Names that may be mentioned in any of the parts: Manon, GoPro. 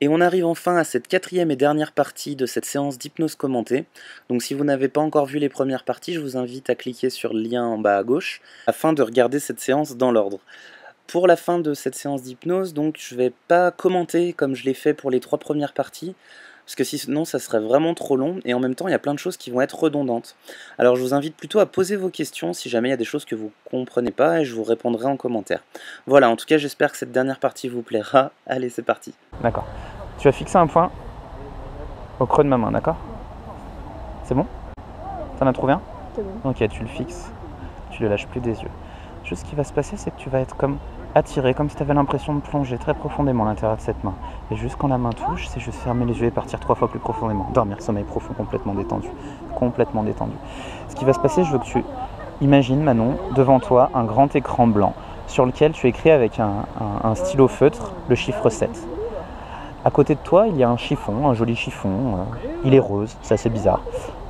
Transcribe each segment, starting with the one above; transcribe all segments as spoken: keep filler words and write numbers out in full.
Et on arrive enfin à cette quatrième et dernière partie de cette séance d'hypnose commentée. Donc si vous n'avez pas encore vu les premières parties, je vous invite à cliquer sur le lien en bas à gauche afin de regarder cette séance dans l'ordre. Pour la fin de cette séance d'hypnose, donc je ne vais pas commenter comme je l'ai fait pour les trois premières parties, parce que sinon ça serait vraiment trop long, et en même temps il y a plein de choses qui vont être redondantes. Alors je vous invite plutôt à poser vos questions si jamais il y a des choses que vous ne comprenez pas, et je vous répondrai en commentaire. Voilà, en tout cas j'espère que cette dernière partie vous plaira. Allez, c'est parti. D'accord. Tu vas fixer un point au creux de ma main, d'accord? C'est bon? T'en as trouvé un? C'est bon. Ok, tu le fixes, tu le lâches plus des yeux. Juste ce qui va se passer, c'est que tu vas être comme attiré, comme si tu avais l'impression de plonger très profondément à l'intérieur de cette main. Et juste quand la main touche, c'est juste fermer les yeux et partir trois fois plus profondément. Dormir, sommeil profond, complètement détendu. Complètement détendu. Ce qui va se passer, je veux que tu imagines, Manon, devant toi, un grand écran blanc sur lequel tu écris avec un, un, un stylo feutre le chiffre sept. À côté de toi, il y a un chiffon, un joli chiffon. Il est rose, c'est assez bizarre.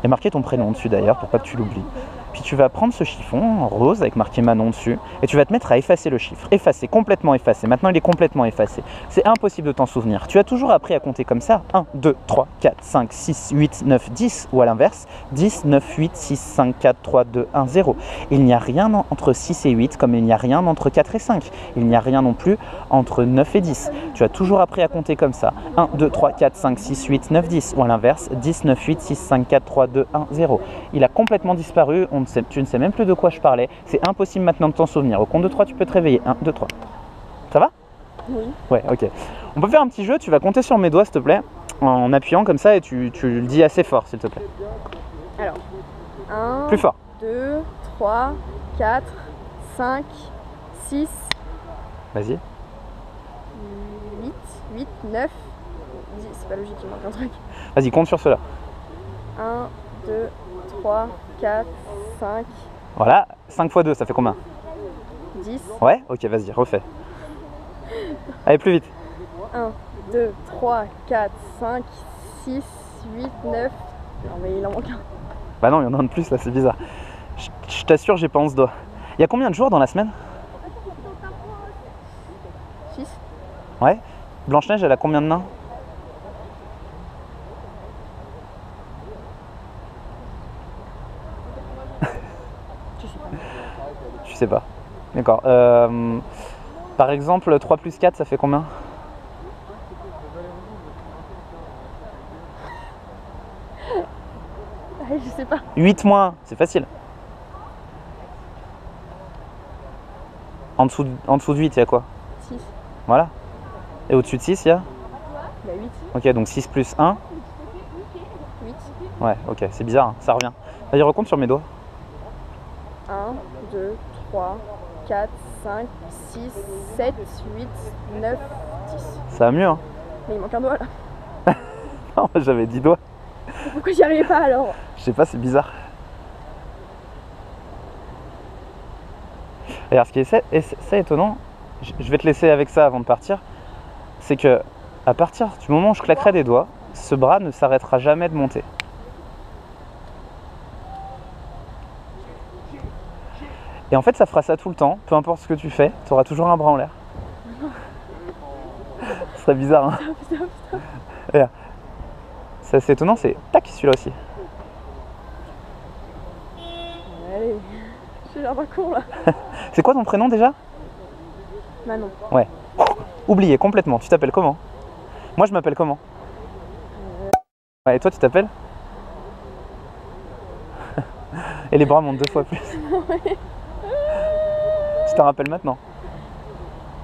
Il y a marqué ton prénom dessus d'ailleurs, pour pas que tu l'oublies. Puis tu vas prendre ce chiffon rose avec marqué Manon dessus et tu vas te mettre à effacer le chiffre. Effacer, complètement effacé. Maintenant, il est complètement effacé. C'est impossible de t'en souvenir. Tu as toujours appris à compter comme ça. un, deux, trois, quatre, cinq, six, huit, neuf, dix ou à l'inverse. dix, neuf, huit, six, cinq, quatre, trois, deux, un, zéro. Il n'y a rien entre six et huit comme il n'y a rien entre quatre et cinq. Il n'y a rien non plus entre neuf et dix. Tu as toujours appris à compter comme ça. un, deux, trois, quatre, cinq, six, huit, neuf, dix ou à l'inverse. dix, neuf, huit, six, cinq, quatre, trois, deux, un, zéro. Il a complètement disparu. On Tu ne sais même plus de quoi je parlais. C'est impossible maintenant de t'en souvenir. Au compte de trois, tu peux te réveiller. un, deux, trois. Ça va? Oui. Ouais, ok. On peut faire un petit jeu. Tu vas compter sur mes doigts, s'il te plaît, en appuyant comme ça, et tu, tu le dis assez fort, s'il te plaît. Alors, un. Plus fort. deux, trois, quatre, cinq, six. Vas-y. huit, huit, neuf, dix. C'est pas logique, il manque un truc. Vas-y, compte sur cela. un, deux, trois, quatre, cinq. Voilà, cinq fois deux, ça fait combien? dix. Ouais, ok, vas-y, refais. Allez, plus vite. un, deux, trois, quatre, cinq, six, huit, neuf. Non, mais il en manque un. Bah non, il y en a un de plus là, c'est bizarre. Je, je t'assure, j'ai pas onze doigts. Il y a combien de jours dans la semaine? six. Ouais. Blanche-Neige, elle a combien de nains? Je sais pas. D'accord. Euh, par exemple, trois plus quatre, ça fait combien? Je sais pas. huit moins un, c'est facile. En dessous, en dessous de huit, il y a quoi? six. Voilà. Et au-dessus de six, il y a? Bah, huit. Ok, donc six plus un. huit. Ouais, ok, c'est bizarre, hein, ça revient. Vas-y, recompte sur mes doigts. un, deux, trois, quatre, cinq, six, sept, huit, neuf, dix. Ça va mieux, hein? Mais il manque un doigt là. Non, j'avais dix doigts. Pourquoi j'y arrivais pas alors? Je sais pas, c'est bizarre. Regarde, ce qui est, est, est étonnant, je vais te laisser avec ça avant de partir, c'est que à partir du moment où je claquerai des doigts, ce bras ne s'arrêtera jamais de monter. Et en fait, ça fera ça tout le temps, peu importe ce que tu fais, tu auras toujours un bras en l'air. Ce serait bizarre, hein? C'est assez étonnant, c'est tac, celui-là aussi. Allez, j'ai l'air d'un con, là. C'est quoi ton prénom, déjà? Manon. Ouais. Oublié complètement, tu t'appelles comment? Moi, je m'appelle comment? Ouais, et toi, tu t'appelles? Et les bras montent deux fois plus. Tu t'en rappelles maintenant?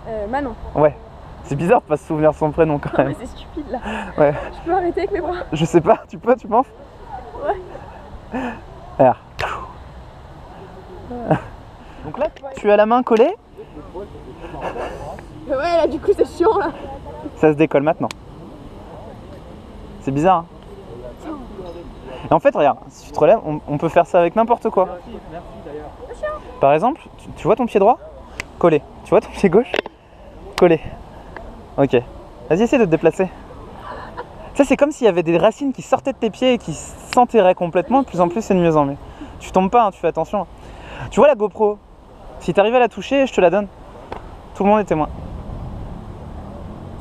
euh, Manon. Ouais. C'est bizarre de pas se souvenir de son prénom quand même. Non, mais c'est stupide là. Ouais. Je peux arrêter avec mes bras? Je sais pas. Tu peux, tu penses? Ouais. Alors. Ouais. Donc là, tu as la main collée? Ouais, là du coup c'est chiant là. Ça se décolle maintenant. C'est bizarre, hein? Et en fait, regarde, si tu te relèves, on, on peut faire ça avec n'importe quoi. Merci, merci d'ailleurs. Par exemple, tu, tu vois ton pied droit? Collé. Tu vois ton pied gauche? Collé. Ok. Vas-y, essaie de te déplacer. Ça, c'est comme s'il y avait des racines qui sortaient de tes pieds et qui s'enterraient complètement. De plus en plus, c'est de mieux en mieux. Tu tombes pas, hein, tu fais attention. Tu vois la GoPro? Si t'arrives à la toucher, je te la donne. Tout le monde est témoin.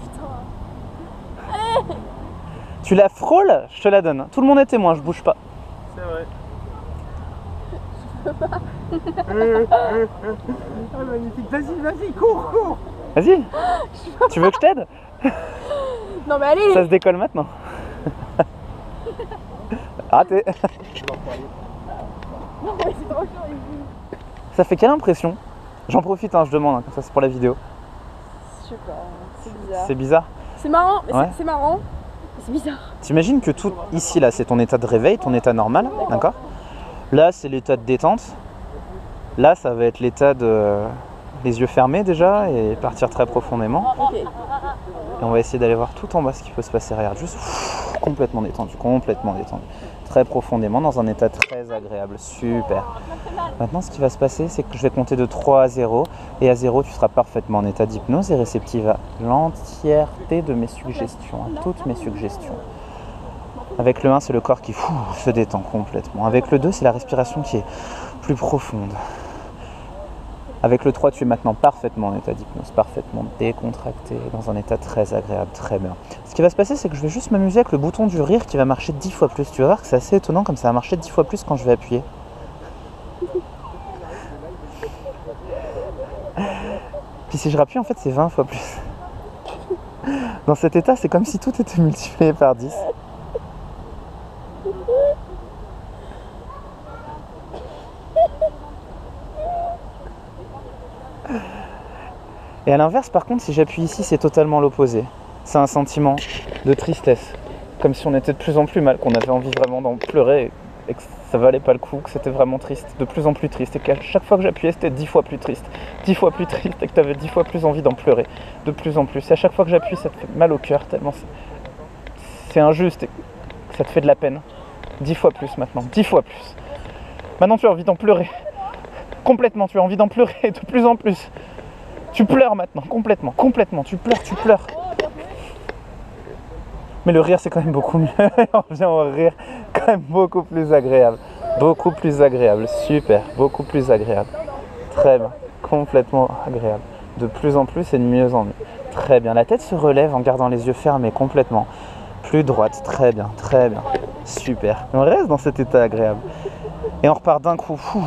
Putain. Tu la frôles, je te la donne. Tout le monde est témoin, je bouge pas. C'est vrai. Je peux pas. Ah, magnifique. Vas-y, vas-y, cours, cours. Vas-y. Tu veux que je t'aide? Non mais allez. Ça se décolle maintenant. Raté. Ça fait quelle impression? J'en profite, hein, je demande, hein, comme ça c'est pour la vidéo. Je sais pas, c'est bizarre. C'est bizarre. C'est marrant, mais ouais. C'est marrant, c'est bizarre. T'imagines que tout ici là, c'est ton état de réveil, ton état normal, d'accord? Là, c'est l'état de détente. Là, ça va être l'état de les yeux fermés déjà et partir très profondément. Okay. Et on va essayer d'aller voir tout en bas ce qui peut se passer. Regarde, juste pff, complètement détendu, complètement détendu. Très profondément, dans un état très agréable. Super. Maintenant, ce qui va se passer, c'est que je vais compter de trois à zéro. Et à zéro, tu seras parfaitement en état d'hypnose et réceptive à l'entièreté de mes suggestions, à toutes mes suggestions. Avec le un, c'est le corps qui fou, se détend complètement. Avec le deux, c'est la respiration qui est plus profonde. Avec le trois, tu es maintenant parfaitement en état d'hypnose, parfaitement décontracté, dans un état très agréable, très bien. Ce qui va se passer, c'est que je vais juste m'amuser avec le bouton du rire qui va marcher dix fois plus. Tu vas voir que c'est assez étonnant comme ça va marcher dix fois plus quand je vais appuyer. Puis si je rappuie, en fait, c'est vingt fois plus. Dans cet état, c'est comme si tout était multiplié par dix. Et à l'inverse, par contre, si j'appuie ici, c'est totalement l'opposé. C'est un sentiment de tristesse, comme si on était de plus en plus mal, qu'on avait envie vraiment d'en pleurer et que ça valait pas le coup, que c'était vraiment triste, de plus en plus triste, et qu'à chaque fois que j'appuyais, c'était dix fois plus triste, dix fois plus triste, et que tu avais dix fois plus envie d'en pleurer, de plus en plus. Et à chaque fois que j'appuie, ça te fait mal au cœur, tellement c'est injuste et que ça te fait de la peine. Dix fois plus maintenant, dix fois plus. Maintenant, tu as envie d'en pleurer. Complètement, tu as envie d'en pleurer de plus en plus. Tu pleures maintenant, complètement, complètement, tu pleures, tu pleures. Mais le rire, c'est quand même beaucoup mieux. On revient au rire, quand même beaucoup plus agréable. Beaucoup plus agréable, super, beaucoup plus agréable. Très bien, complètement agréable. De plus en plus et de mieux en mieux. Très bien, la tête se relève en gardant les yeux fermés complètement. Plus droite, très bien, très bien, super. On reste dans cet état agréable. Et on repart d'un coup. Ouf.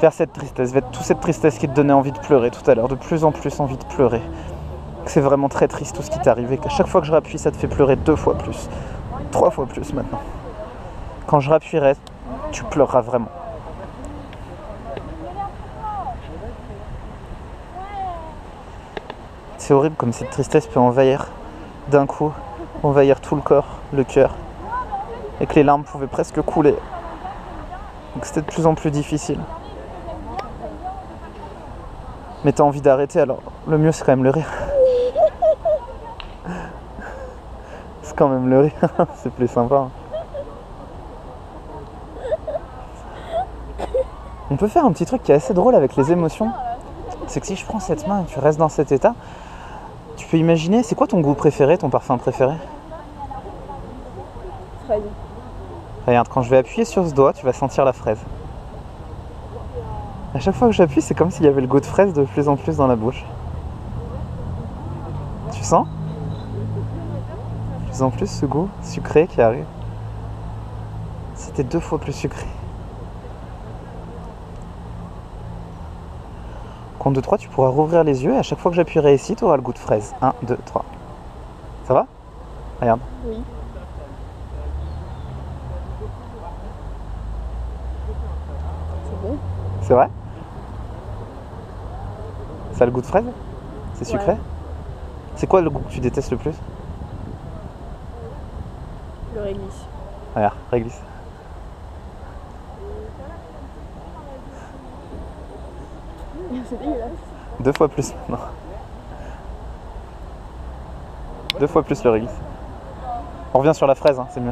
Vers cette tristesse, vers toute cette tristesse qui te donnait envie de pleurer tout à l'heure, de plus en plus envie de pleurer. C'est vraiment très triste tout ce qui t'arrive et qu'à chaque fois que je rappuie, ça te fait pleurer deux fois plus, trois fois plus maintenant. Quand je rappuierai, tu pleureras vraiment. C'est horrible comme cette tristesse peut envahir d'un coup, envahir tout le corps, le cœur, et que les larmes pouvaient presque couler. Donc c'était de plus en plus difficile. Mais t'as envie d'arrêter, alors le mieux c'est quand même le rire. C'est quand même le rire, c'est plus sympa. On peut faire un petit truc qui est assez drôle avec les émotions. C'est que si je prends cette main et que tu restes dans cet état, tu peux imaginer, c'est quoi ton goût préféré, ton parfum préféré? Fraise. Regarde, quand je vais appuyer sur ce doigt, tu vas sentir la fraise. A chaque fois que j'appuie, c'est comme s'il y avait le goût de fraise de plus en plus dans la bouche. Tu sens? De plus en plus ce goût sucré qui arrive. C'était deux fois plus sucré. Compte de trois, tu pourras rouvrir les yeux et à chaque fois que j'appuierai ici, tu auras le goût de fraise. un, deux, trois. Ça va? Regarde. Oui. C'est bon? C'est vrai? Ça a le goût de fraise? C'est sucré? Ouais. C'est quoi le goût que tu détestes le plus? Le réglisse. Regarde, réglisse. C'est dégueulasse. Deux fois plus maintenant. Deux fois plus le réglisse. On revient sur la fraise, hein, c'est mieux.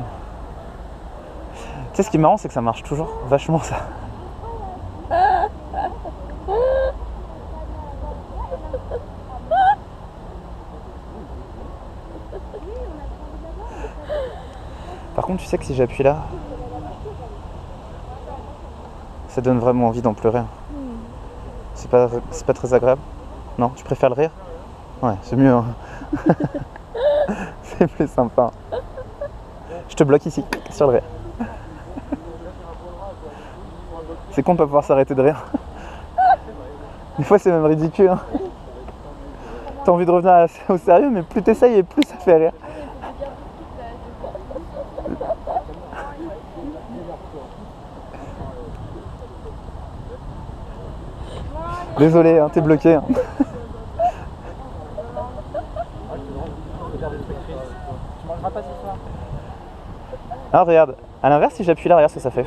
Tu sais ce qui est marrant, c'est que ça marche toujours vachement ça. Par contre, tu sais que si j'appuie là, ça donne vraiment envie d'en pleurer. C'est pas, c'est pas très agréable. Non, tu préfères le rire? Ouais, c'est mieux. Hein. C'est plus sympa. je te bloque ici, sur le rail. C'est con de pas pouvoir s'arrêter de rire. Des fois c'est même ridicule. Hein. T'as envie de revenir au sérieux, mais plus t'essayes et plus ça fait rire. Désolé, hein, t'es bloqué. Hein. Ah, regarde, à l'inverse, si j'appuie là, regarde ce que ça fait.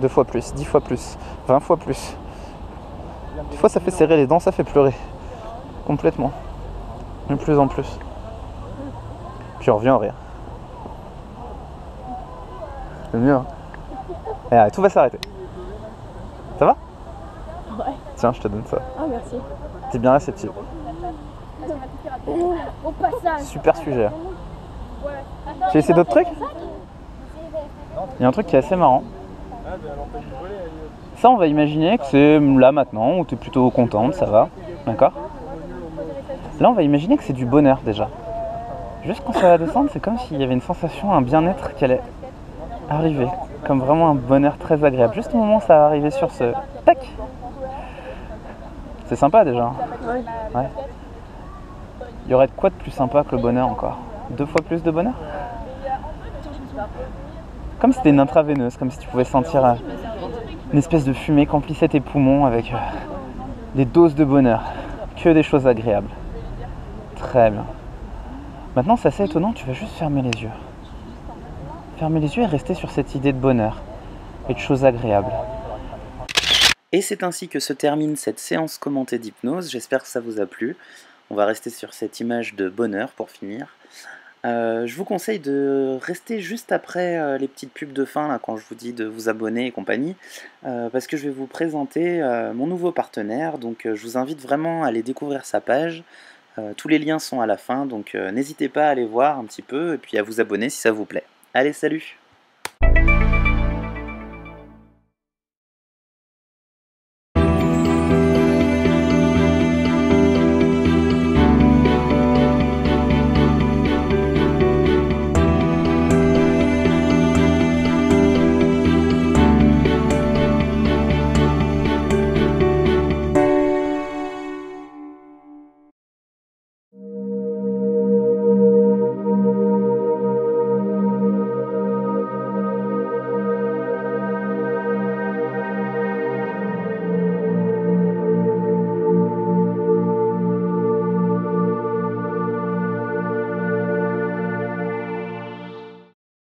Deux fois plus, dix fois plus, vingt fois plus. Des fois, ça fait serrer les dents, ça fait pleurer. Complètement. De plus en plus. Puis on revient en rire. C'est mieux. Hein. Et là, tout va s'arrêter. Ça va? Ouais. Tiens, je te donne ça. Ah, merci. T'es bien réceptive. Au passage. Super sujet. J'ai essayé d'autres trucs? Il y a un truc qui est assez marrant. Ça, on va imaginer que c'est là maintenant, où tu es plutôt contente, ça va. D'accord? Là, on va imaginer que c'est du bonheur déjà. Juste quand ça va descendre, c'est comme s'il y avait une sensation, un bien-être qui allait arriver. Comme vraiment un bonheur très agréable. Juste au moment où ça va arriver sur ce... Tac! C'est sympa déjà. Ouais. Ouais. Il y aurait de quoi de plus sympa que le bonheur encore? Deux fois plus de bonheur? Comme si c'était une intraveineuse, comme si tu pouvais sentir euh, une espèce de fumée qu'emplissait tes poumons avec euh, des doses de bonheur. Que des choses agréables. Très bien. Maintenant, c'est assez étonnant, tu vas juste fermer les yeux. Fermer les yeux et rester sur cette idée de bonheur et de choses agréables. Et c'est ainsi que se termine cette séance commentée d'hypnose. J'espère que ça vous a plu. On va rester sur cette image de bonheur pour finir. Euh, je vous conseille de rester juste après euh, les petites pubs de fin, là, quand je vous dis de vous abonner et compagnie, euh, parce que je vais vous présenter euh, mon nouveau partenaire, donc euh, je vous invite vraiment à aller découvrir sa page. Euh, tous les liens sont à la fin, donc euh, n'hésitez pas à aller voir un petit peu, et puis à vous abonner si ça vous plaît. Allez, salut!